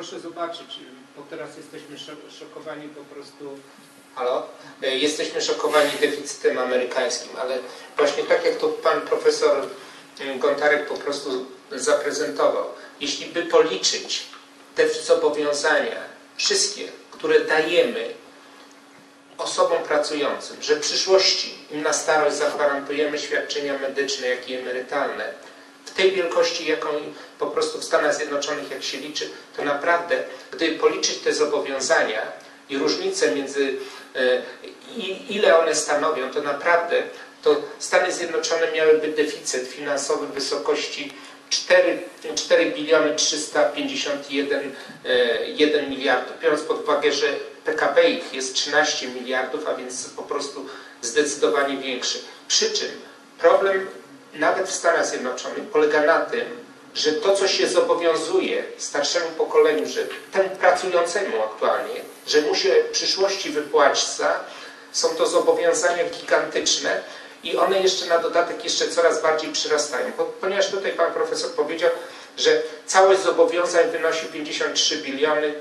proszę zobaczyć, bo teraz jesteśmy szokowani po prostu... Halo? Jesteśmy szokowani deficytem amerykańskim, ale właśnie tak jak to pan profesor Gątarek po prostu zaprezentował, jeśli by policzyć te zobowiązania, wszystkie, które dajemy osobom pracującym, że w przyszłości im na starość zagwarantujemy świadczenia medyczne, jak i emerytalne, w tej wielkości, jaką po prostu w Stanach Zjednoczonych, jak się liczy, to naprawdę, gdy policzyć te zobowiązania i różnice między, ile one stanowią, to naprawdę to Stany Zjednoczone miałyby deficyt finansowy w wysokości 4 biliony 351 miliardów, biorąc pod uwagę, że PKB ich jest 13 miliardów, a więc po prostu zdecydowanie większy. Przy czym problem nawet w Stanach Zjednoczonych polega na tym, że to, co się zobowiązuje starszemu pokoleniu, że temu pracującemu aktualnie, że mu się w przyszłości wypłaca, są to zobowiązania gigantyczne i one jeszcze na dodatek coraz bardziej przyrastają. Ponieważ tutaj pan profesor powiedział, że całość zobowiązań wynosi 53 biliony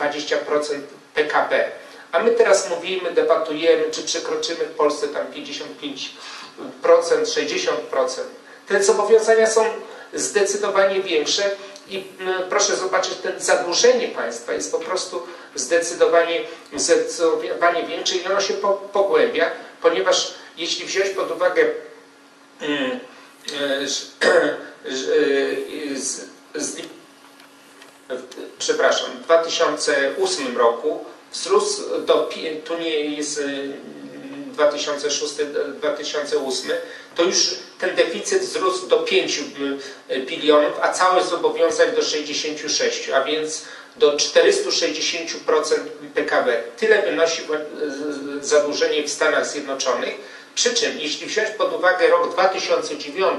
420% PKB. A my teraz mówimy, debatujemy, czy przekroczymy w Polsce tam 55%, 60%. Te zobowiązania są zdecydowanie większe i proszę zobaczyć, ten zadłużenie państwa jest po prostu zdecydowanie większe i ono się pogłębia, ponieważ jeśli wziąć pod uwagę w 2008 roku ZUS do, tu nie jest 2006-2008, to już ten deficyt wzrósł do 5 bilionów, a całość zobowiązań do 66, a więc do 460% PKB. Tyle wynosi zadłużenie w Stanach Zjednoczonych. Przy czym, jeśli wziąć pod uwagę rok 2009,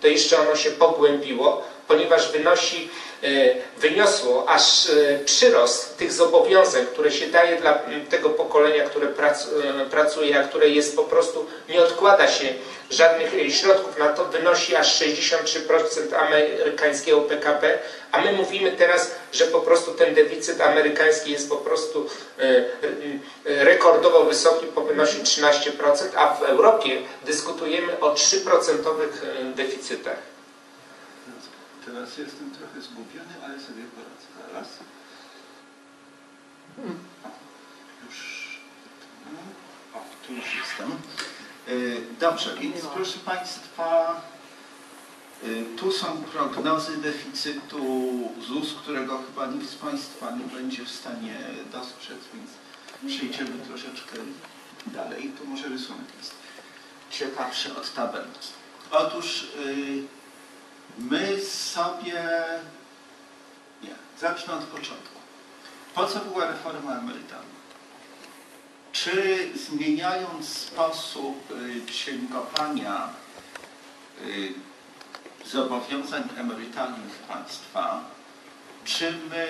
to jeszcze ono się pogłębiło, ponieważ wyniosło aż przyrost tych zobowiązań, które się daje dla tego pokolenia, które pracuje, a które jest po prostu, nie odkłada się żadnych środków na to, wynosi aż 63% amerykańskiego PKB, a my mówimy teraz, że po prostu ten deficyt amerykański jest po prostu rekordowo wysoki, wynosi 13%, a w Europie dyskutujemy o 3-procentowych deficytach. Teraz jestem trochę zgubiony, ale sobie poradzę. Zaraz. Już. O, tu już jestem. Dobrze, więc proszę Państwa, tu są prognozy deficytu ZUS, którego chyba nikt z Państwa nie będzie w stanie dostrzec, więc przejdziemy troszeczkę dalej. Tu może rysunek jest ciekawszy od tabelki. Otóż my sobie... Nie, zacznę od początku. Po co była reforma emerytalna? Czy zmieniając sposób księgowania zobowiązań emerytalnych państwa, czy my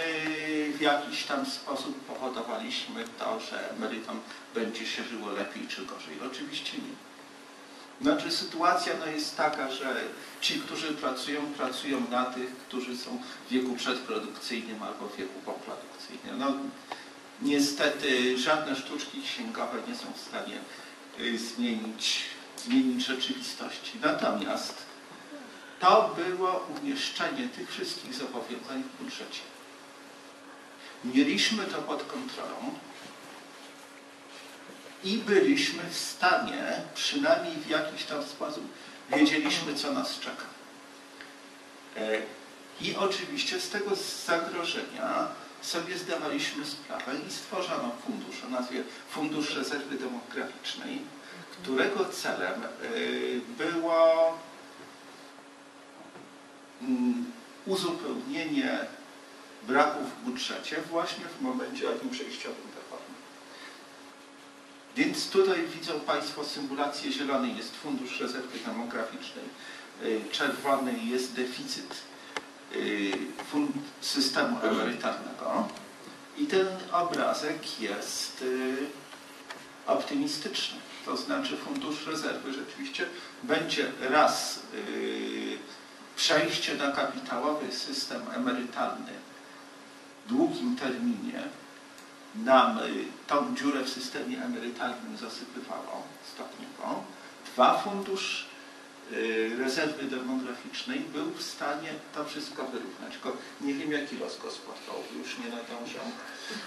w jakiś tam sposób powodowaliśmy to, że emerytom będzie się żyło lepiej czy gorzej? Oczywiście nie. Znaczy sytuacja jest taka, że ci, którzy pracują na tych, którzy są w wieku przedprodukcyjnym albo w wieku poprodukcyjnym. No, niestety żadne sztuczki księgowe nie są w stanie zmienić rzeczywistości. Natomiast to było umieszczenie tych wszystkich zobowiązań w budżecie. Mieliśmy to pod kontrolą. I byliśmy w stanie, przynajmniej w jakiś tam sposób, wiedzieliśmy, co nas czeka. I oczywiście z tego zagrożenia sobie zdawaliśmy sprawę i stworzono fundusz o nazwie Fundusz Rezerwy Demograficznej, którego celem było uzupełnienie braków w budżecie właśnie w momencie takim przejściowym. Więc tutaj widzą Państwo symulację: zielonej jest Fundusz Rezerwy Demograficznej, czerwony jest deficyt systemu emerytalnego i ten obrazek jest optymistyczny. To znaczy Fundusz Rezerwy rzeczywiście będzie raz przejście na kapitałowy system emerytalny długim terminie nam tą dziurę w systemie emerytalnym zasypywało stopniowo. Dwa, Fundusz Rezerwy Demograficznej był w stanie to wszystko wyrównać. Tylko nie wiem, jaki rozgospodarowy, już nie nadążam.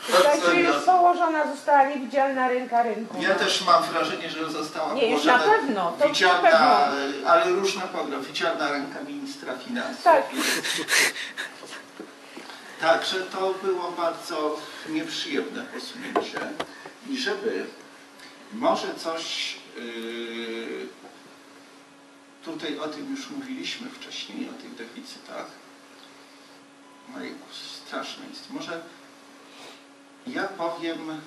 Słuchajcie, już położona została niewidzialna ręka rynku. Ja też mam wrażenie, że została położona na pewno, to widzialna, na pewno. Ale różna pogra, widzialna ręka ministra finansów. Tak. Także to było bardzo nieprzyjemne posunięcie. I żeby może coś... Tutaj o tym już mówiliśmy wcześniej, o tych deficytach. Ojejku, straszne jest. Może ja powiem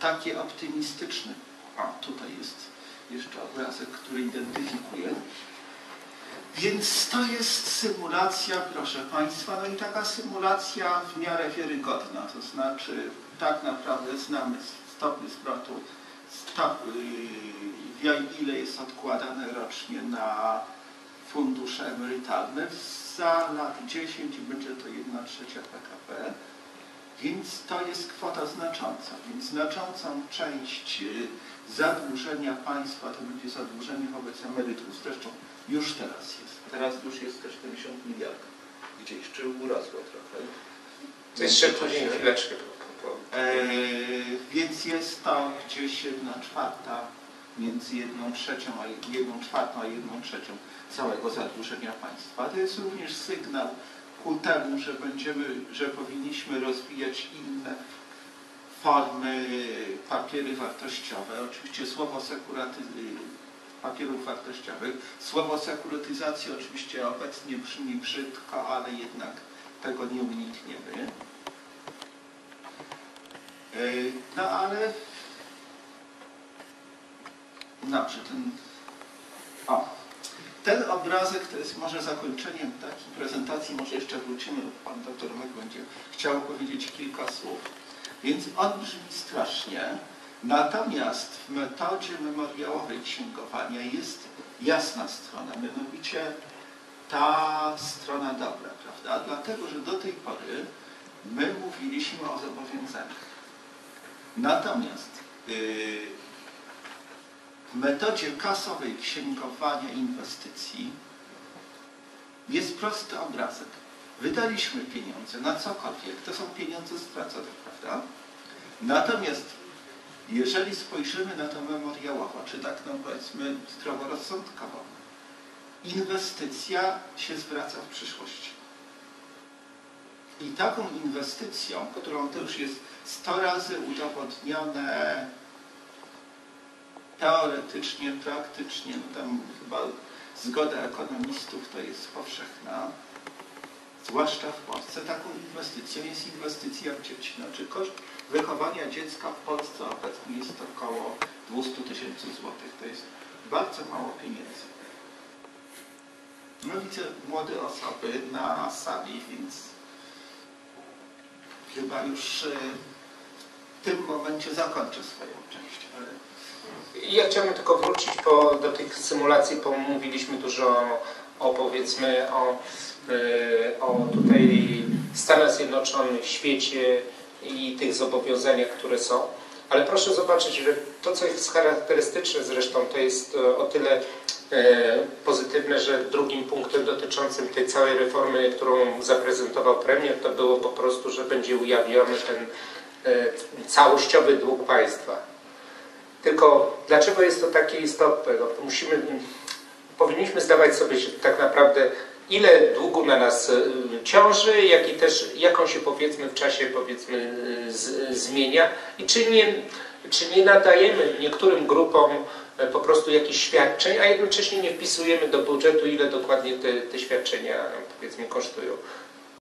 takie optymistyczne. O, tutaj jest jeszcze obrazek, który identyfikuje. Więc to jest symulacja, proszę Państwa, no i taka symulacja w miarę wiarygodna, to znaczy tak naprawdę znamy stopy zwrotu, ile jest odkładane rocznie na fundusze emerytalne. Za lat 10 będzie to 1/3 PKB, więc to jest kwota znacząca, więc znaczącą część zadłużenia państwa to będzie zadłużenie wobec emerytów. Zresztą już teraz jest. Teraz już jest te 70 miliardów. Gdzieś, czy urosło trochę? To jeszcze później, chwileczkę. Więc jest to gdzieś 1/4, między 1/4 a 1/3 całego zadłużenia państwa. To jest również sygnał ku temu, że powinniśmy rozwijać inne formy, papiery wartościowe. Oczywiście słowo papierów wartościowych. Słowo sekurytyzacji oczywiście obecnie brzmi brzydko, ale jednak tego nie unikniemy. No ale... Dobrze, ten obrazek to jest może zakończeniem takiej prezentacji, może jeszcze wrócimy, pan doktor Mech będzie chciał powiedzieć kilka słów. Więc on brzmi strasznie, natomiast w metodzie memoriałowej księgowania jest jasna strona, mianowicie ta strona dobra, prawda? Dlatego, że do tej pory my mówiliśmy o zobowiązaniach. Natomiast w metodzie kasowej księgowania inwestycji jest prosty obrazek. Wydaliśmy pieniądze na cokolwiek, to są pieniądze stracone, prawda? Natomiast jeżeli spojrzymy na to memoriałowo, czy tak, no powiedzmy, zdroworozsądkowo, inwestycja się zwraca w przyszłości. I taką inwestycją, którą to już jest 100 razy udowodnione teoretycznie, praktycznie, no tam chyba zgoda ekonomistów to jest powszechna, zwłaszcza w Polsce, taką inwestycją jest inwestycja w dzieci. Znaczy koszt wychowania dziecka w Polsce obecnie jest około 200 000 złotych. To jest bardzo mało pieniędzy. No widzę młode osoby na sali, więc chyba już w tym momencie zakończę swoją część. Ale... Ja chciałbym tylko wrócić do tych symulacji, bo mówiliśmy dużo o, powiedzmy, o tutaj Stanach Zjednoczonych, świecie i tych zobowiązaniach, które są. Ale proszę zobaczyć, że to, co jest charakterystyczne zresztą, to jest o tyle pozytywne, że drugim punktem dotyczącym tej całej reformy, którą zaprezentował premier, to było po prostu, że będzie ujawniony ten całościowy dług państwa. Tylko dlaczego jest to takie istotne? No, powinniśmy zdawać sobie tak naprawdę, ile długu na nas ciąży, jak i też jaką się, powiedzmy, w czasie, powiedzmy, zmienia i czy nie nadajemy niektórym grupom po prostu jakichś świadczeń, a jednocześnie nie wpisujemy do budżetu, ile dokładnie te świadczenia, powiedzmy, kosztują.